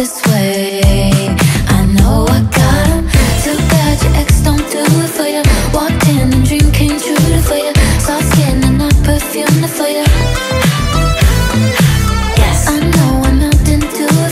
this way.